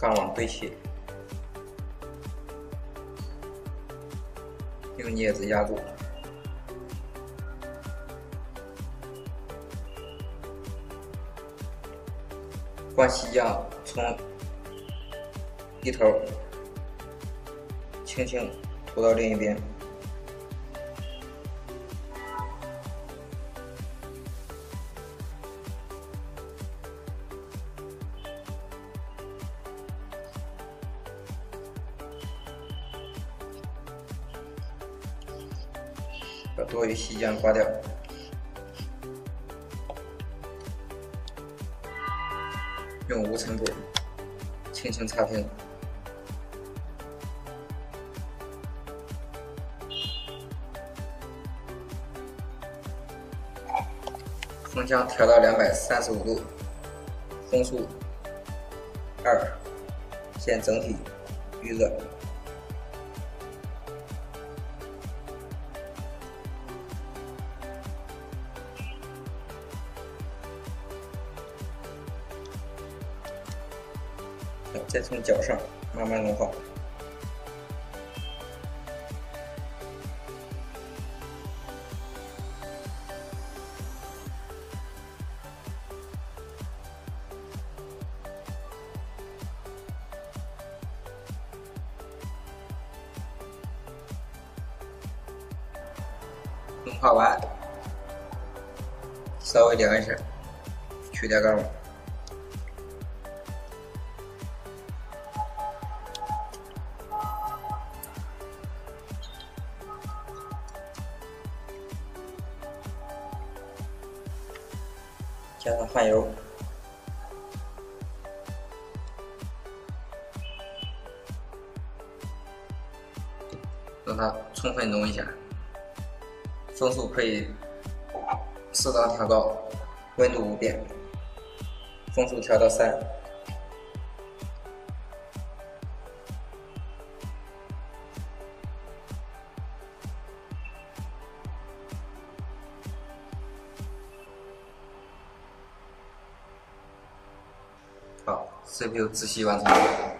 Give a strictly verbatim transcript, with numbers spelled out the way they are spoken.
刚往背斜，用镊子压住，关系压从一头轻轻拖到另一边。 把多余细浆刮掉，用无尘布轻轻擦平，风箱调到两百三十五度，风速二，现整体预热。 再从脚上慢慢融化，融化完，稍微凉一下，去掉干网。 加上汗油，让它充分融一下。风速可以适当调高，温度不变。风速调到三。好，C P U 自吸完成。